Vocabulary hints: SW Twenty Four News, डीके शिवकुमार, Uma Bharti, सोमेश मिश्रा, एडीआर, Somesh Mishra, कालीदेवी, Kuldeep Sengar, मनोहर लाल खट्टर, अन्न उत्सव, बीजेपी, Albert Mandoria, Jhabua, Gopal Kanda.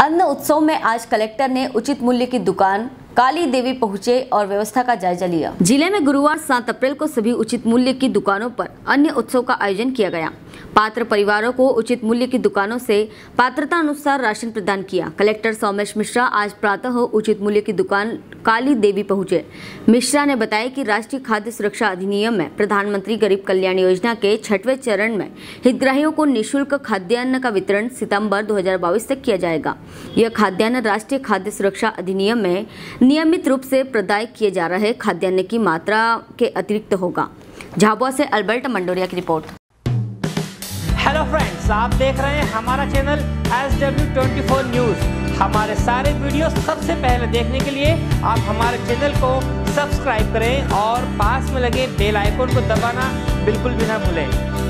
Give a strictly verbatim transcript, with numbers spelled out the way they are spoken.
अन्न उत्सव में आज कलेक्टर ने उचित मूल्य की दुकान कालीदेवी पहुंचे और व्यवस्था का जायजा लिया। जिले में गुरुवार सात अप्रैल को सभी उचित मूल्य की दुकानों पर अन्न उत्सव का आयोजन किया गया। पात्र परिवारों को उचित मूल्य की दुकानों से पात्रता अनुसार राशन प्रदान किया। कलेक्टर सोमेश मिश्रा आज प्रातः उचित मूल्य की दुकान कालीदेवी पहुंचे। मिश्रा ने बताया कि राष्ट्रीय खाद्य सुरक्षा अधिनियम में प्रधानमंत्री गरीब कल्याण योजना के छठवें चरण में हितग्राहियों को निःशुल्क खाद्यान्न का वितरण सितम्बर दो हजार बाईस तक किया जाएगा। यह खाद्यान्न राष्ट्रीय खाद्य सुरक्षा अधिनियम में नियमित रूप से प्रदाय किए जा रहे खाद्यान्न की मात्रा के अतिरिक्त होगा। झाबुआ से अल्बर्ट मंडोरिया की रिपोर्ट। हेलो फ्रेंड्स, आप देख रहे हैं हमारा channel S W twenty four news. हमारे सारे वीडियो सबसे पहले देखने के लिए आप हमारे चैनल को सब्सक्राइब करें और पास में लगे बेल आइकन को दबाना बिल्कुल भी ना भूलें।